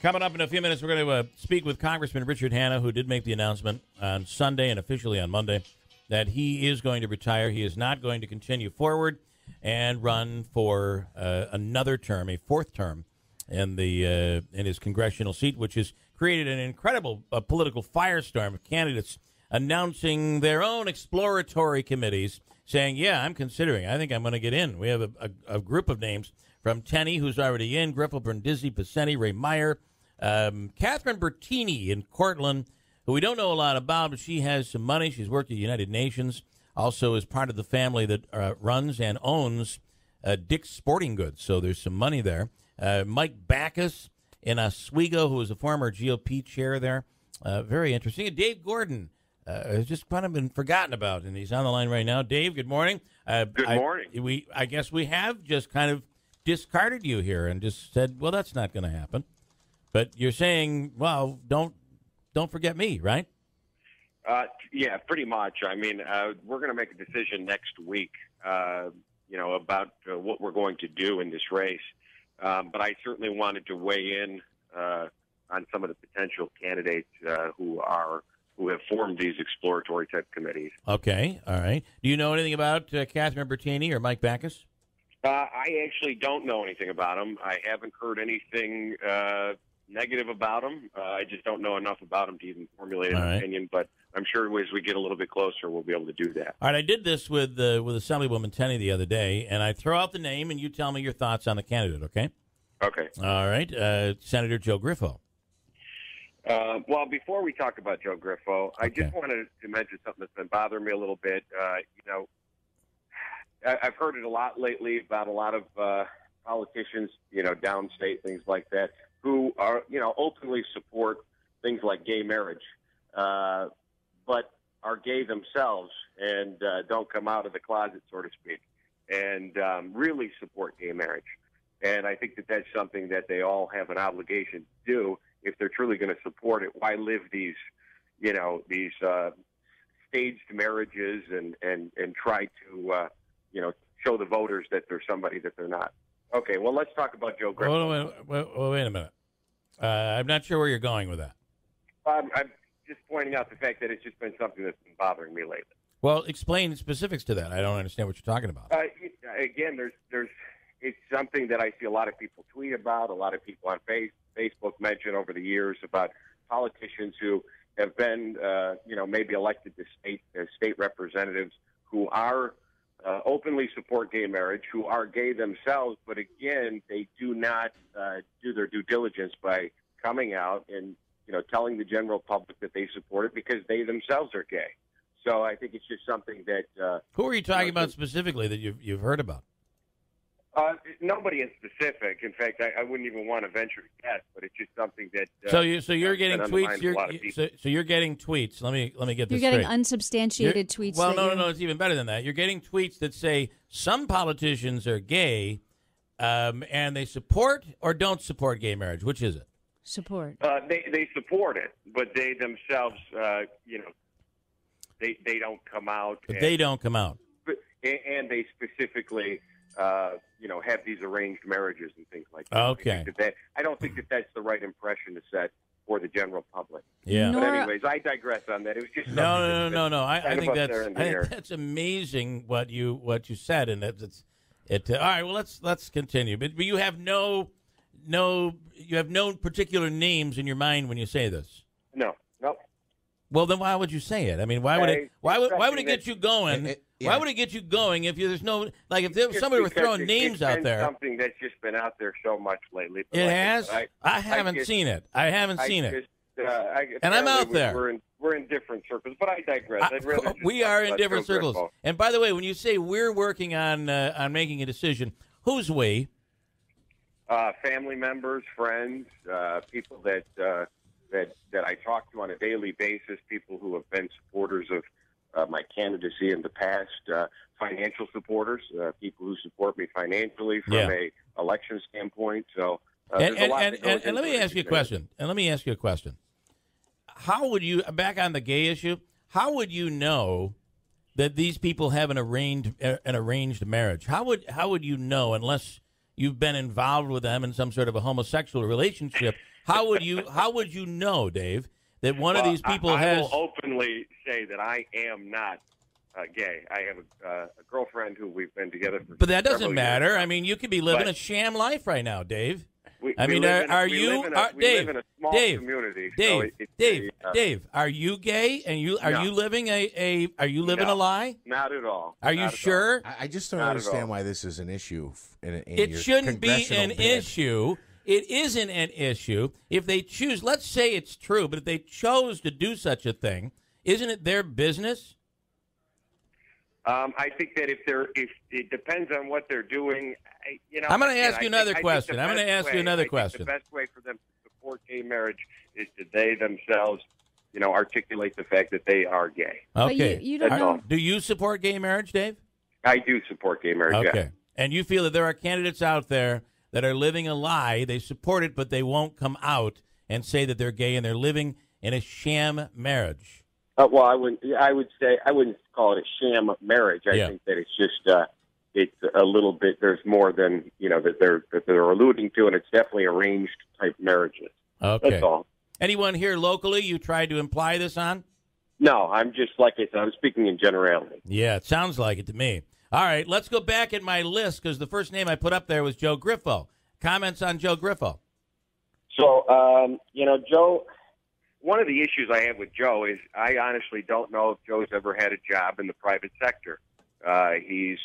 Coming up in a few minutes, we're going to speak with Congressman Richard Hanna, who did make the announcement on Sunday and officially on Monday that he is going to retire. He is not going to continue forward and run for another term, a fourth term, in the in his congressional seat, which has created an incredible political firestorm of candidates announcing their own exploratory committees, saying, yeah, I'm considering. I think I'm going to get in. We have a group of names from Tenney, who's already in, Griffith, Bertini, Picente, Ray Meyer, Catherine Bertini in Cortland, who we don't know a lot about, but she has some money. She's worked at the United Nations, also is part of the family that runs and owns Dick's Sporting Goods, so there's some money there. Mike Backus in Oswego, who is a former GOP chair there. Very interesting. And Dave Gordon has just kind of been forgotten about, and he's on the line right now. Dave, good morning. Good morning. I guess we have just kind of discarded you here and just said, well, that's not going to happen. But you're saying, well, don't forget me, right? Yeah, pretty much. I mean, we're going to make a decision next week, about what we're going to do in this race. But I certainly wanted to weigh in on some of the potential candidates who have formed these exploratory type committees. Okay, all right. Do you know anything about Catherine Bertini or Mike Backus? I actually don't know anything about them. I haven't heard anything negative about them. I just don't know enough about them to even formulate an opinion. But I'm sure as we get a little bit closer, we'll be able to do that. All right. I did this with Assemblywoman Tenney the other day, and I throw out the name, and you tell me your thoughts on the candidate. Okay. Okay. All right. Senator Joe Griffo. Well, before we talk about Joe Griffo, I just wanted to mention something that's been bothering me a little bit. I've heard it a lot lately about a lot of politicians, downstate, things like that, who are, openly support things like gay marriage, but are gay themselves and don't come out of the closet, so to speak, and really support gay marriage. And I think that's something that they all have an obligation to do if they're truly going to support it. Why live these staged marriages and try to, show the voters that they're somebody that they're not? Okay, well, let's talk about Joe Griffith. Wait a minute. I'm not sure where you're going with that. I'm just pointing out the fact that it's just been something that's been bothering me lately. Well, explain the specifics to that. I don't understand what you're talking about. Again, it's something that I see a lot of people tweet about, a lot of people on Facebook mention over the years about politicians who have been, maybe elected to state representatives who are openly support gay marriage, who are gay themselves, but again, they do not do their due diligence by coming out and telling the general public that they support it because they themselves are gay. So I think it's just something that. Who are you talking about specifically that you've heard about? Nobody in specific. In fact, I wouldn't even want to venture to guess. But it's just something that. So you're getting tweets. You're getting tweets. Let me get this. You're getting unsubstantiated tweets. Well, no. It's even better than that. You're getting tweets that say some politicians are gay, and they support or don't support gay marriage. Which is it? Support. They support it, but they themselves, they don't come out. But they don't come out. And they specifically. Have these arranged marriages and things like that. Okay. I don't think that that's the right impression to set for the general public. Yeah. But anyways, I digress on that. It was just no. I think that's amazing what you said, and it's. All right. Well, let's continue. But you have no particular names in your mind when you say this. No. Well, then why would you say it? I mean, why would it get you going? Yeah. Why would it get you going if there's no, like if there, somebody were throwing names out there? It's something that's just been out there so much lately. It like has? I haven't seen it. I haven't seen it. And I'm out there. We're in different circles, but I digress. We are in different circles. And by the way, when you say we're working on making a decision, who's we? Family members, friends, people that I talk to on a daily basis, people who have been supporters of my candidacy in the past, financial supporters, people who support me financially from a election standpoint. So, and let me ask you a question. How would you, back on the gay issue, how would you know that these people have an arranged marriage? How would you know unless you've been involved with them in some sort of a homosexual relationship? How would you know, Dave, that one of these people has? I will openly say that I am not gay. I have a girlfriend who we've been together for. But that doesn't matter. Years. I mean, you could be living a sham life right now, Dave. Dave, are you gay? And are you living a lie? Not at all. Are you sure? I just don't understand why this is an issue. It shouldn't be an issue. It isn't an issue. If they choose, let's say it's true, but if they chose to do such a thing, isn't it their business? I think that if it depends on what they're doing, I'm going to ask you another question. The best way for them to support gay marriage is that they themselves, articulate the fact that they are gay. Okay. But you don't know. Do you support gay marriage, Dave? I do support gay marriage. Okay. Yeah. And you feel that there are candidates out there that are living a lie. They support it, but they won't come out and say that they're gay, and they're living in a sham marriage. Well, I wouldn't call it a sham marriage. I think that it's just it's a little bit. There's more than that they're alluding to, and it's definitely arranged type marriages. Okay, that's all. Anyone here locally you tried to imply this on? No, I'm just like I said. I'm speaking in generality. Yeah, it sounds like it to me. All right, let's go back at my list because the first name I put up there was Joe Griffo. Comments on Joe Griffo? So Joe. One of the issues I have with Joe is I honestly don't know if Joe's ever had a job in the private sector. He's,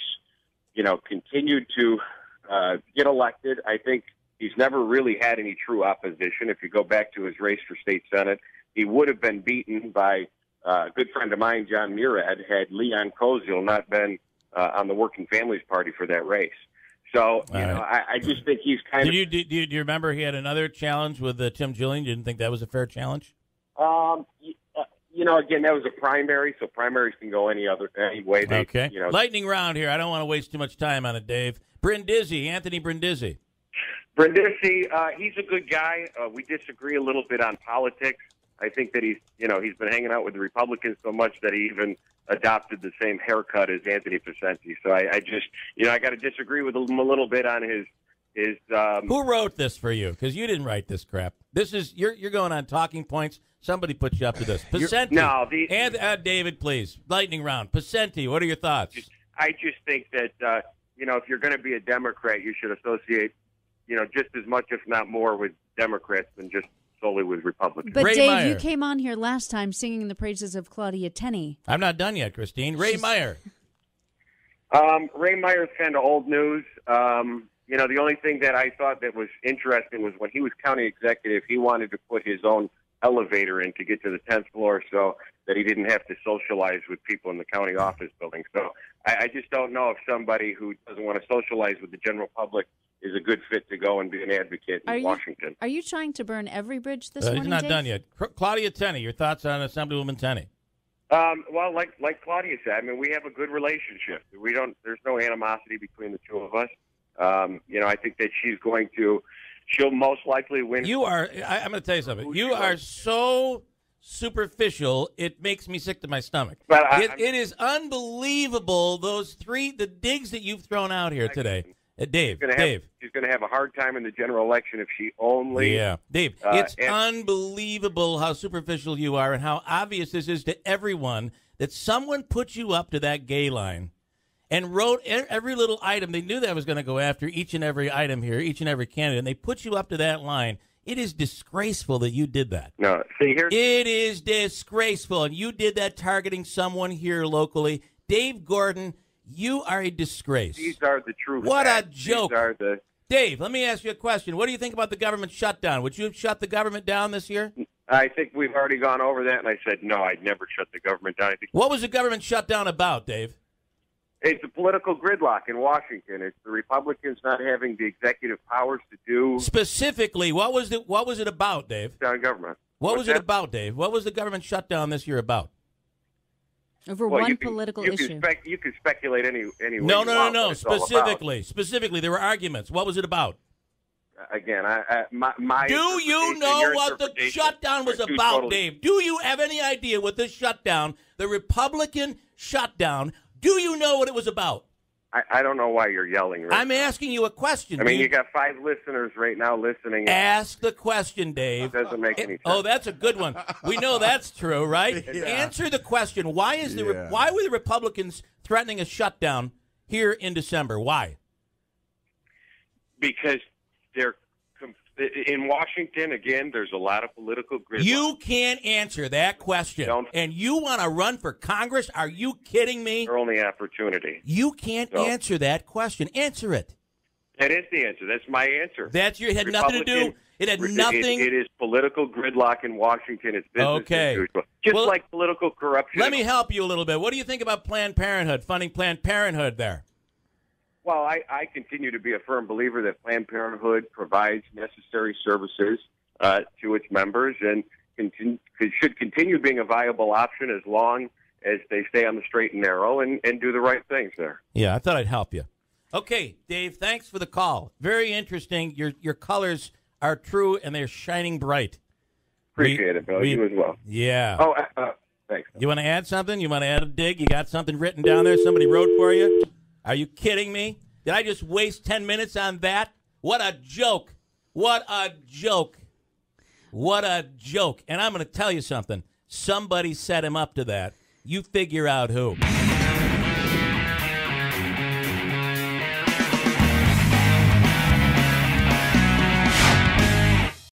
continued to get elected. I think he's never really had any true opposition. If you go back to his race for state senate, he would have been beaten by a good friend of mine, John Murad, had Leon Kozio not been on the Working Families Party for that race. So, I just think he's kind of... Do you remember he had another challenge with Tim Gillian? You didn't think that was a fair challenge? Again, that was a primary, so primaries can go any way. Okay. Lightning round here. I don't want to waste too much time on it, Dave. Anthony Brindisi. Brindisi, he's a good guy. We disagree a little bit on politics. I think that he's been hanging out with the Republicans so much that he even adopted the same haircut as Anthony Picente. So I just, I got to disagree with him a little bit on his. Who wrote this for you? Because you didn't write this crap. This is you're going on talking points. Somebody put you up to this. Picente. David, please. Lightning round. Picente. What are your thoughts? I just think that if you're going to be a Democrat, you should associate, just as much, if not more, with Democrats than just solely with Republicans. But Dave, you came on here last time singing the praises of Claudia Tenney. I'm not done yet, Christine. Ray Meyer. Ray Meyer's kind of old news. The only thing that I thought that was interesting was when he was county executive, he wanted to put his own elevator in to get to the 10th floor so that he didn't have to socialize with people in the county office building. So I just don't know if somebody who doesn't want to socialize with the general public is a good fit to go and be an advocate in Washington. Are you trying to burn every bridge this morning, Dave? He's not done yet. Claudia Tenney, your thoughts on Assemblywoman Tenney? Well, like Claudia said, I mean, we have a good relationship. There's no animosity between the two of us. I think that she'll most likely win. I'm going to tell you something. You are so superficial, it makes me sick to my stomach. But it is unbelievable, the digs that you've thrown out here today. Dave. She's going to have a hard time in the general election if she only... Yeah, Dave, it's unbelievable how superficial you are and how obvious this is to everyone that someone put you up to that gay line and wrote every little item. They knew that was going to go after each and every item here, each and every candidate, and they put you up to that line. It is disgraceful that you did that. No, see, it is disgraceful, and you did that targeting someone here locally. Dave Gordon... You are a disgrace. These are the true facts. What a joke. Dave, let me ask you a question. What do you think about the government shutdown? Would you have shut the government down this year? I think we've already gone over that, and I said, no, I'd never shut the government down. What was the government shutdown about, Dave? It's a political gridlock in Washington. It's the Republicans not having the executive powers to do... Specifically, what was it about, Dave? Down government. What was it about, Dave? What was the government shutdown this year about? Over one political issue. You can speculate any way. No. Specifically, there were arguments. What was it about? Again, my. Do you know what the shutdown was about, Dave? Do you have any idea what the Republican shutdown? Do you know what it was about? I don't know why you're yelling. Right I'm now. Asking you a question. I mean, you got 5 listeners right now listening. Ask the question, Dave. That doesn't make any sense. Oh, that's a good one. We know that's true, right? Yeah. Answer the question. Why is the why were the Republicans threatening a shutdown here in December? Why? Because they're in Washington again. There's a lot of political gridlock. You can't answer that question, and you want to run for Congress? Are you kidding me? Your only opportunity. You can't answer that question. Answer it. That is the answer. That's my answer. That's your. It had nothing to do. It had nothing. It is political gridlock in Washington. It's business as usual. Just like political corruption. Let me help you a little bit. What do you think about Planned Parenthood? Funding Planned Parenthood there. Well, I continue to be a firm believer that Planned Parenthood provides necessary services to its members and should continue being a viable option as long as they stay on the straight and narrow and do the right things there. Yeah, I thought I'd help you. Okay, Dave, thanks for the call. Very interesting. Your colors are true, and they're shining bright. Appreciate it, Bill. You as well. Yeah. Oh, thanks. You want to add something? You want to add a dig? You got something written down there somebody wrote for you? Are you kidding me? Did I just waste 10 minutes on that? What a joke. What a joke. What a joke. And I'm going to tell you something. Somebody set him up to that. You figure out who.